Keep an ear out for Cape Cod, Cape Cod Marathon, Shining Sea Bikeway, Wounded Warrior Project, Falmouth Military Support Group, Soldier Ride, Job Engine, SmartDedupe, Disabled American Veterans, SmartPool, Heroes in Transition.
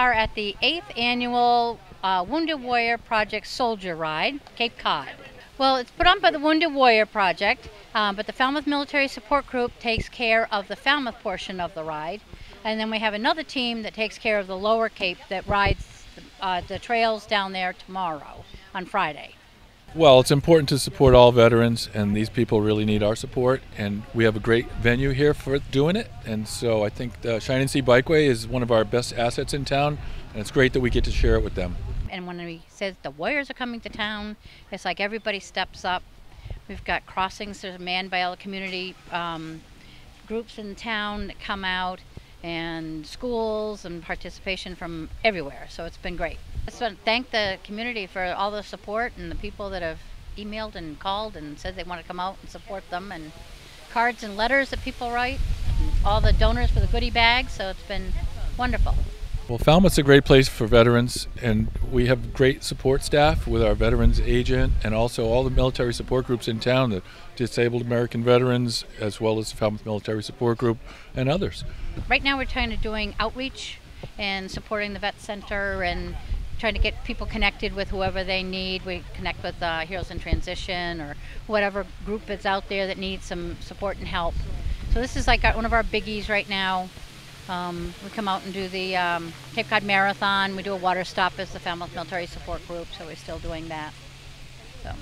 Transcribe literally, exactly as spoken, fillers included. are at the eighth annual uh, Wounded Warrior Project Soldier Ride, Cape Cod. Well, it's put on by the Wounded Warrior Project, um, but the Falmouth Military Support Group takes care of the Falmouth portion of the ride. And then we have another team that takes care of the lower Cape that rides the, uh, the trails down there tomorrow, on Friday. Well, it's important to support all veterans, and these people really need our support, and we have a great venue here for doing it. And so I think the Shining Sea Bikeway is one of our best assets in town, and it's great that we get to share it with them. And when he says the warriors are coming to town, it's like everybody steps up. We've got crossings, there's manned by all the community um, groups in town that come out, and schools, and participation from everywhere, so it's been great. I just want to thank the community for all the support and the people that have emailed and called and said they want to come out and support them, and cards and letters that people write, and all the donors for the goodie bags, so it's been wonderful. Well, Falmouth's a great place for veterans, and we have great support staff with our veterans agent and also all the military support groups in town, the Disabled American Veterans, as well as the Falmouth Military Support Group and others. Right now we're trying to doing outreach and supporting the Vet Center and trying to get people connected with whoever they need. We connect with uh, Heroes in Transition or whatever group is out there that needs some support and help. So this is like our, one of our biggies right now. Um, we come out and do the um, Cape Cod Marathon. We do a water stop as the Falmouth Military Support Group, so we're still doing that. So.